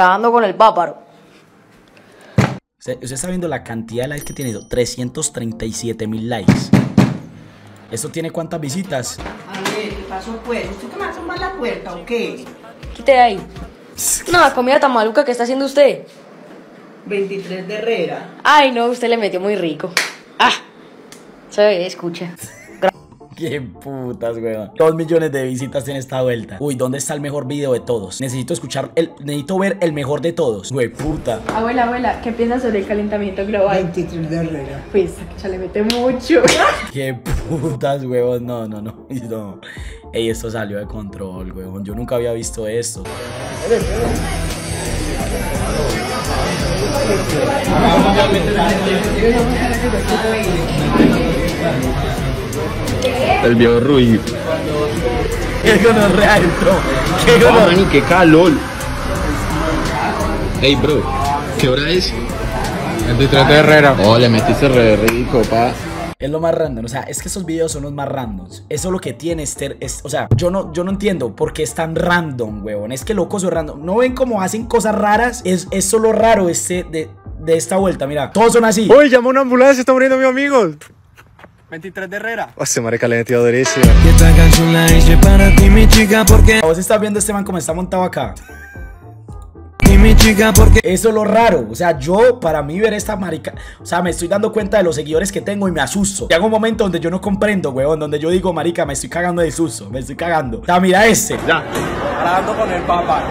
trabajando con el páparo. Usted está viendo la cantidad de likes que tiene eso, 337.000 likes. ¿Esto tiene cuántas visitas? A ver, ¿qué pasó pues? ¿Usted que me va a tomar la puerta o qué? Quite de ahí. No, comida tan maluca que está haciendo usted. 23 de Herrera. Ay no, usted le metió muy rico. Ah, se ve, escucha. Qué putas, weón. 2 millones de visitas en esta vuelta. Uy, ¿dónde está el mejor video de todos? Necesito escuchar, necesito ver el mejor de todos. Güey, puta. Abuela, abuela, ¿qué piensas sobre el calentamiento global? 23 de Herrera. Pues, ya le mete mucho. Qué putas, weón. No, no, no, no. Ey, esto salió de control, weón. Yo nunca había visto esto. El viejo Ruiz. Qué gonorrea, bro. Qué gonorrea. Mani, qué calor. Ey, bro, ¿qué hora es? 23 de Herrera. Oh, le metiste re rico, pa. Es lo más random, o sea, es que esos videos son los más randoms. Eso es lo que tiene Esther, o sea, yo no entiendo por qué es tan random, huevón. Es que locos son random. ¿No ven cómo hacen cosas raras? Es solo raro este de esta vuelta, mira. Todos son así. Uy, llamó una ambulancia, está muriendo mi amigo. 23 de Herrera. O sea, marica, le he metido durísimo. Esta canción la hice para ti, mi chica, porque... ¿Vos estás viendo este man como está montado acá? Y mi chica, porque... Eso es lo raro. O sea, yo, para mí ver esta marica... O sea, me estoy dando cuenta de los seguidores que tengo y me asusto. Llega un momento donde yo no comprendo, weón. Donde yo digo, marica, me estoy cagando de susto. Me estoy cagando. O sea, mira este. Ya. Ahora ando con el papá.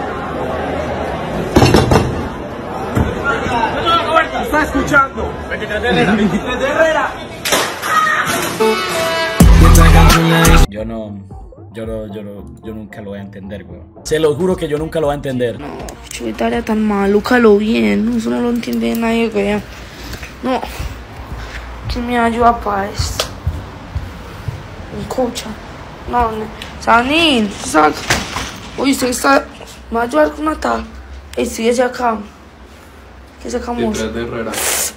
¿Me está escuchando? 23 de Herrera. 23 de Herrera. Yo nunca lo voy a entender, güey. Se lo juro que yo nunca lo voy a entender. No, chuleta era tan maluca lo bien. Eso no lo entiende nadie, güey. No. ¿Quién me ayuda para esto? Un coach. No, no. Sanín, saca. Uy, usted está... ¿Me va a ayudar con una tal? Estoy desde acá. ¿Qué sacamos?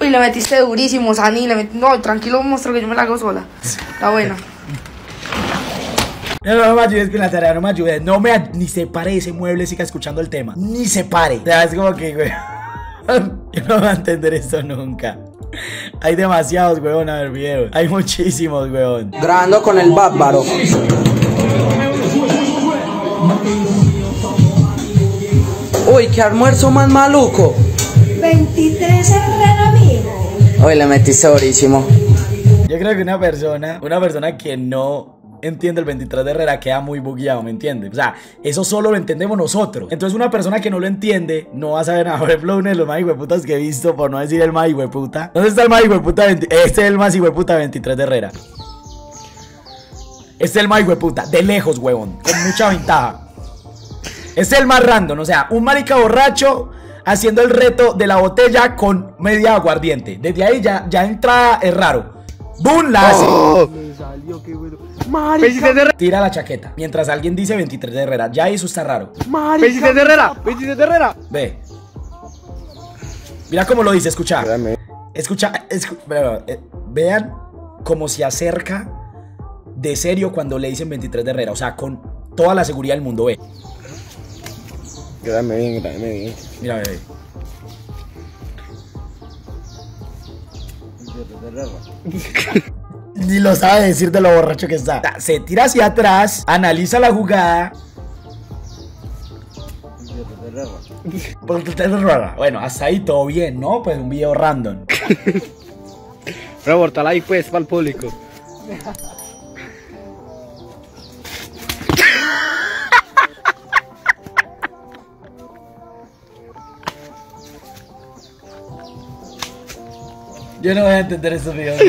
Uy, la metiste durísimo, Sani. No, tranquilo, monstruo, que yo me la hago sola. La buena. No me ayudes con la tarea, no me ayudes. No me... Ni se pare ese mueble, siga escuchando el tema. Ni se pare. O sea, es como que, güey. Yo no voy a entender esto nunca. Hay demasiados, weón, a ver videos. Hay muchísimos, weón. Grabando con el bárbaro. Uy, qué almuerzo más maluco. 23 Herrera, amigo. Hoy le metiste durísimo. Yo creo que una persona que no entiende el 23 de Herrera queda muy bugueado, ¿me entiendes? O sea, eso solo lo entendemos nosotros. Entonces una persona que no lo entiende no va a saber nada. Por ejemplo, uno de los más hijueputas que he visto, por no decir el más hijueputa. ¿Dónde está el más hijueputa? Este es el más hijueputa 23 de Herrera. Este es el más hijueputa, de lejos, huevón, con mucha ventaja. Este es el más random, o sea, un marica borracho haciendo el reto de la botella con media aguardiente. Desde ahí ya entrada es raro. ¡Bum! La hace. ¡Oh! Me salió, qué bueno. ¡Marica! Tira la chaqueta. Mientras alguien dice 23 de Herrera. Ya eso está raro. ¡Marica! ¡23 de Herrera! ¡23 de Herrera! Ve. Mira cómo lo dice, escucha. Vean cómo se acerca de serio cuando le dicen 23 de Herrera. O sea, con toda la seguridad del mundo, ve. Quédame bien, quédame bien. Mira, bebé. Ni lo sabe decir de lo borracho que está. Se tira hacia atrás, analiza la jugada. Bueno, hasta ahí todo bien, ¿no? Pues un video random. Reportala ahí pues para el público. Yo no voy a entender esos videos.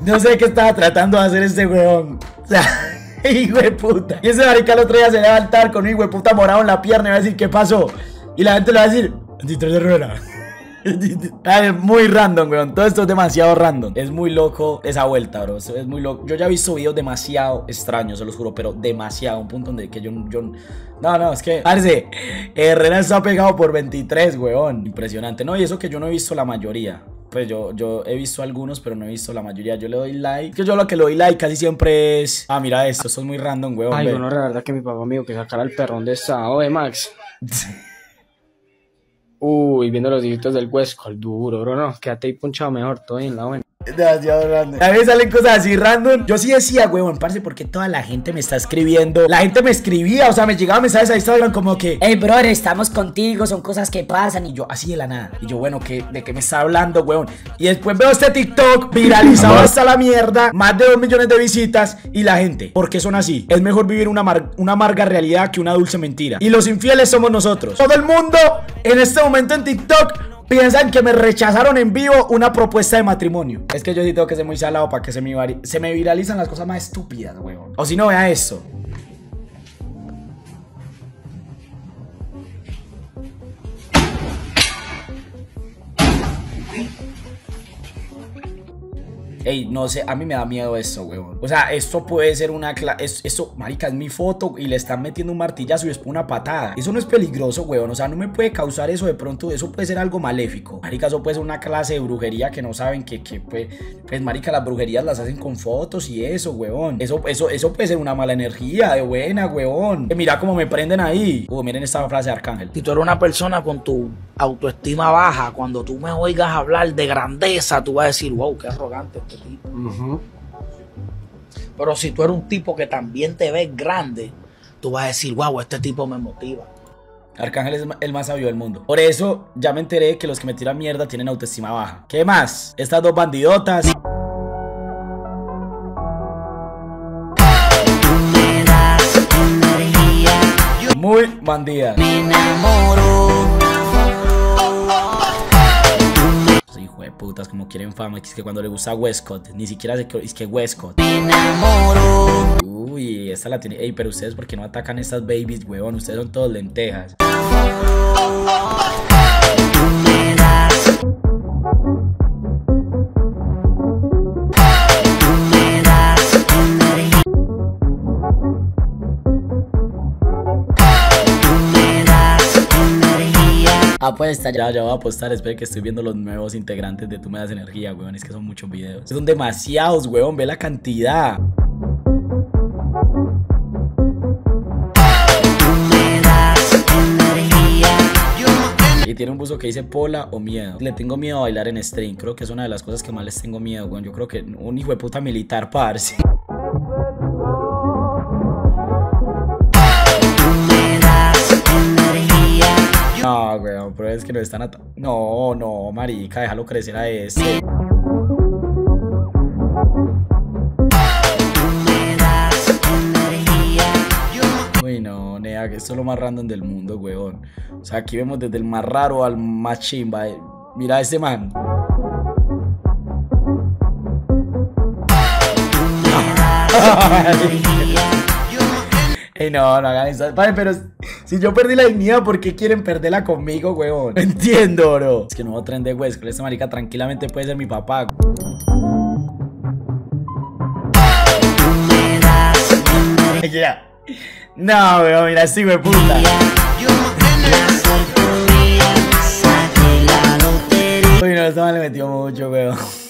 No sé qué estaba tratando de hacer ese weón. O sea, hijo de puta. Y ese marica el otro día se le va a altar con un hijo de puta morado en la pierna y va a decir, ¿qué pasó? Y la gente le va a decir, 23 de Herrera. Es muy random, weón. Todo esto es demasiado random. Es muy loco esa vuelta, bro. Es muy loco. Yo ya he visto videos demasiado extraños, se los juro, pero demasiado. Un punto donde que yo... No, es que... Parce, Herrera está pegado por 23, weón. Impresionante. No, y eso que yo no he visto la mayoría. pues yo he visto algunos, pero no he visto la mayoría. Yo le doy like, que yo lo que le doy like casi siempre es... Ah, mira esto, esto es muy random, weón. Ay, bueno, la verdad que mi papá me dijo que sacara el perrón de esa... Oye, Max. Uy, viendo los dibujitos del Westcott, duro, bro, no, quédate ahí punchado mejor, todo en la buena. Demasiado random. A mí salen cosas así random. Yo sí decía, huevón, parce, ¿por qué toda la gente me está escribiendo? La gente me escribía, o sea, me llegaban mensajes a Instagram como que, hey, brother, estamos contigo, son cosas que pasan. Y yo, así de la nada. Y yo, bueno, ¿de qué me está hablando, huevón? Y después veo este TikTok viralizado hasta la mierda, más de 2 millones de visitas. Y la gente, ¿por qué son así? Es mejor vivir una amarga realidad que una dulce mentira. Y los infieles somos nosotros. Todo el mundo en este momento en TikTok piensan que me rechazaron en vivo una propuesta de matrimonio. Es que yo sí tengo que ser muy salado para que se me viralizan las cosas más estúpidas, weón. O si no, vea eso. Ey, no sé, a mí me da miedo esto, weón. O sea, esto puede ser una... Esto, marica, es mi foto y le están metiendo un martillazo y después una patada. Eso no es peligroso, weón. O sea, no me puede causar eso de pronto. Eso puede ser algo maléfico. Marica, eso puede ser una clase de brujería que no saben que pues, marica, las brujerías las hacen con fotos y eso, weón. Eso puede ser una mala energía de buena, weón. Mira cómo me prenden ahí. Miren esta frase de Arcángel. Si tú eres una persona con tu autoestima baja, cuando tú me oigas hablar de grandeza, tú vas a decir, wow, qué arrogante este tipo. Pero si tú eres un tipo que también te ves grande, tú vas a decir, wow, este tipo me motiva. Arcángel es el más sabio del mundo. Por eso ya me enteré que los que me tiran mierda tienen autoestima baja. ¿Qué más? Estas dos bandidotas. Muy bandidas. Me enamoro. Putas, como quieren fama, que es que cuando le gusta Westcott, ni siquiera se, es que Westcott. Me enamoro. Uy, esta la tiene. Ey, pero ustedes, ¿por qué no atacan estas babies, huevón? Ustedes son todos lentejas. Apuesta, ya voy a apostar, espero que estoy viendo los nuevos integrantes de Tú Me Das Energía, weón, es que son muchos videos. Son demasiados, weón, ve la cantidad. Y tiene un buzo que dice pola o miedo. Le tengo miedo a bailar en stream, creo que es una de las cosas que más les tengo miedo, weón. Yo creo que un hijo de puta militar, parce. No, weón, pero es que no están atacando. No, no, marica, déjalo crecer a ese. Uy, no, nea, que esto es lo más random del mundo, weón. O sea, aquí vemos desde el más raro al más chimba. Mira a ese man. Ey, no, no hagan eso. Vale, pero si yo perdí la dignidad, ¿por qué quieren perderla conmigo, huevón? No entiendo, bro. Es que nuevo tren de Westcott. Esta marica tranquilamente puede ser mi papá. No, weón, mira, sí, me puta. Uy, no, esta me le metió mucho, weón.